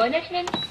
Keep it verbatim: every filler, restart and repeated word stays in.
Burnett Lynn.